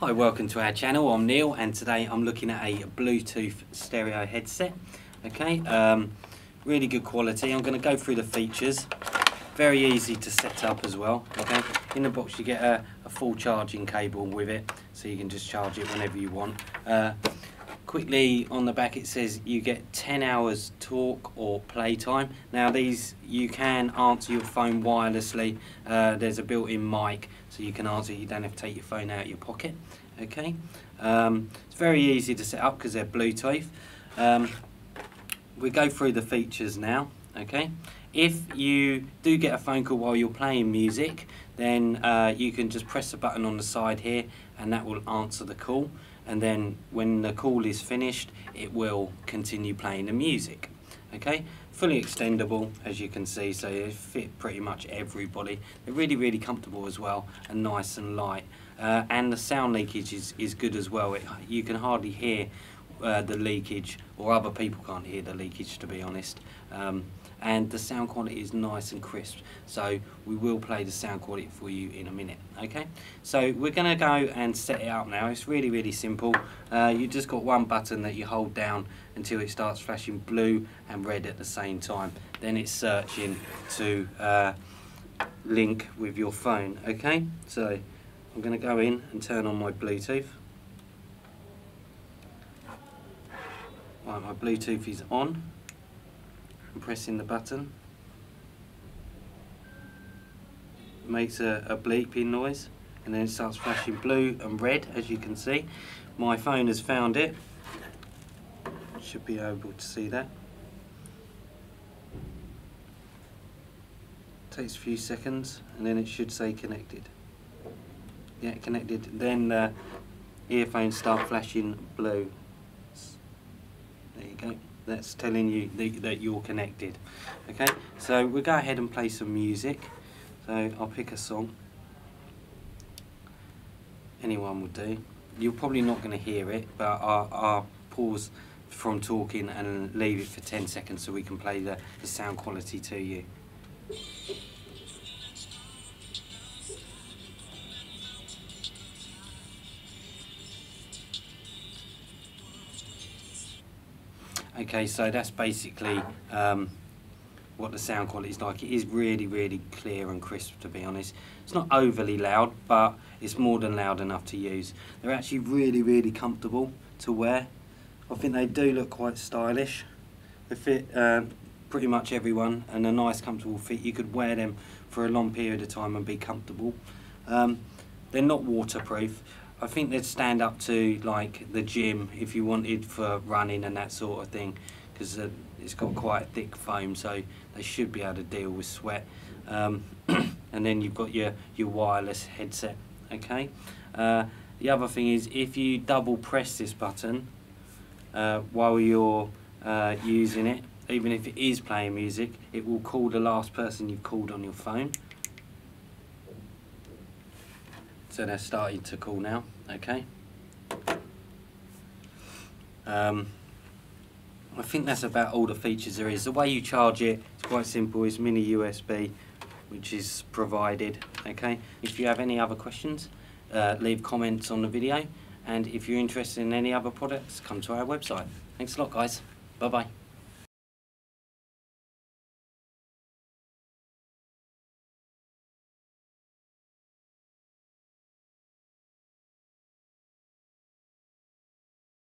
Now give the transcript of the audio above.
Hi, welcome to our channel. I'm Neil and today I'm looking at a Bluetooth stereo headset. Okay, really good quality. I'm going to go through the features. Very easy to set up as well. Okay, in the box you get a full charging cable with it, so you can just charge it whenever you want. Quickly on the back it says you get 10 hours talk or playtime. Now these, you can answer your phone wirelessly. There's a built-in mic so you can answer, you don't have to take your phone out of your pocket. Okay, it's very easy to set up because they're Bluetooth. We go through the features now. Okay, if you do get a phone call while you're playing music, then you can just press the button on the side here and that will answer the call, and then when the call is finished it will continue playing the music. Okay, fully extendable as you can see, so it fit pretty much everybody. They're really comfortable as well, and nice and light, and the sound leakage is good as well. You can hardly hear the leakage, or other people can't hear the leakage, to be honest. And the sound quality is nice and crisp, so we will play the sound quality for you in a minute. Okay, so we're going to go and set it up now. It's really simple. You've just got one button that you hold down until it starts flashing blue and red at the same time, then it's searching to link with your phone. Okay, so I'm going to go in and turn on my Bluetooth. Right, my Bluetooth is on. I'm pressing the button. It makes a bleeping noise and then it starts flashing blue and red, as you can see. My phone has found it. Should be able to see that. Takes a few seconds and then it should say connected. Yeah, connected. Then the earphones start flashing blue. There you go, that's telling you that you're connected. Okay, so we'll go ahead and play some music. So I'll pick a song. Anyone will do. You're probably not going to hear it, but I'll pause from talking and leave it for 10 seconds so we can play the sound quality to you. Okay, so that's basically what the sound quality is like. It is really clear and crisp, to be honest. It's not overly loud, but it's more than loud enough to use. They're actually really comfortable to wear. I think they do look quite stylish. They fit pretty much everyone, and a nice comfortable fit. You could wear them for a long period of time and be comfortable. They're not waterproof. I think they'd stand up to like the gym if you wanted for running and that sort of thing, because it's got quite a thick foam, so they should be able to deal with sweat. And then you've got your wireless headset. Okay, the other thing is, if you double press this button while you're using it, even if it is playing music, it will call the last person you've called on your phone. So they're starting to call now. Okay, I think that's about all the features there is. The way you charge it, it's quite simple. It's mini USB, which is provided. Okay, if you have any other questions, leave comments on the video, and if you're interested in any other products, come to our website. Thanks a lot guys, bye bye.